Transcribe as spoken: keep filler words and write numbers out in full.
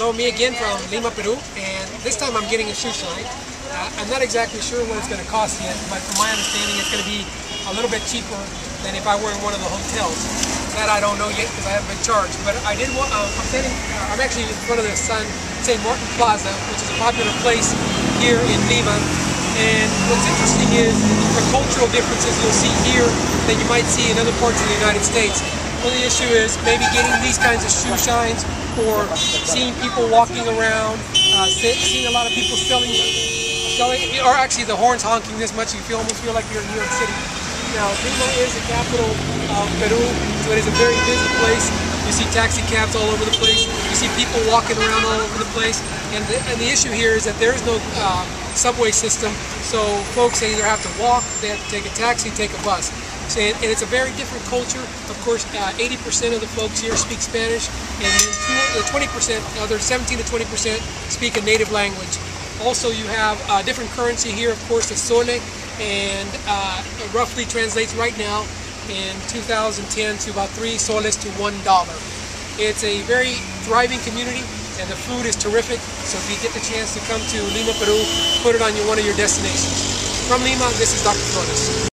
No, me again from Lima, Peru, and this time I'm getting a shoe shine. Uh, I'm not exactly sure what it's going to cost yet, but from my understanding it's going to be a little bit cheaper than if I were in one of the hotels. That I don't know yet because I haven't been charged, but I did want, uh, I'm, standing, uh, I'm actually in front of the San Martin Plaza, which is a popular place here in Lima, and what's interesting is the cultural differences you'll see here that you might see in other parts of the United States. Well, the issue is maybe getting these kinds of shoe shines or seeing people walking around, uh, seeing a lot of people selling, selling, or actually the horns honking this much, you feel, almost feel like you're in New York City. Now, Lima is the capital of Peru, so it is a very busy place. You see taxi cabs all over the place. You see people walking around all over the place. And the, and the issue here is that there is no uh, subway system, so folks either have to walk, they have to take a taxi, take a bus. And it's a very different culture. Of course, eighty percent uh, of the folks here speak Spanish, and the twenty percent, other seventeen to twenty percent speak a native language. Also, you have a uh, different currency here, of course, the Sole, and uh, it roughly translates right now in two thousand ten to about three soles to one dollar. It's a very thriving community, and the food is terrific. So if you get the chance to come to Lima, Peru, put it on your, one of your destinations. From Lima, this is Doctor Cronos.